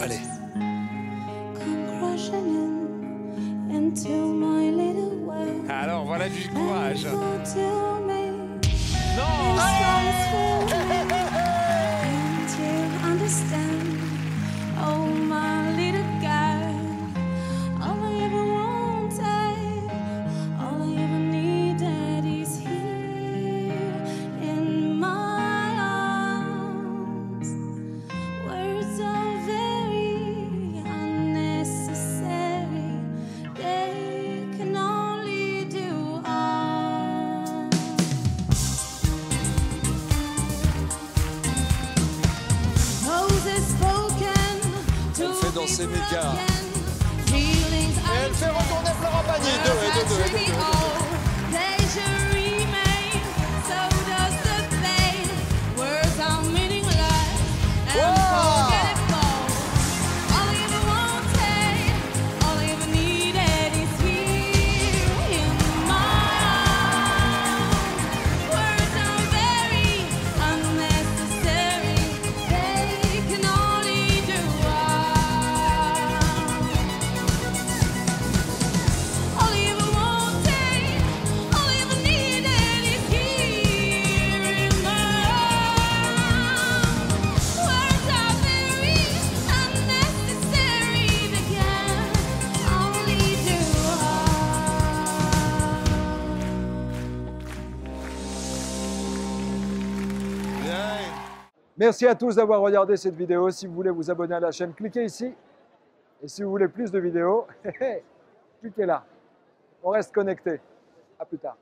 Allez. Alors voilà du courage. Non. Dans ses méga. Et elle fait retourner Florent Pagny. 2 et 2, 2. Merci à tous d'avoir regardé cette vidéo. Si vous voulez vous abonner à la chaîne, cliquez ici. Et si vous voulez plus de vidéos, cliquez là. On reste connecté. À plus tard.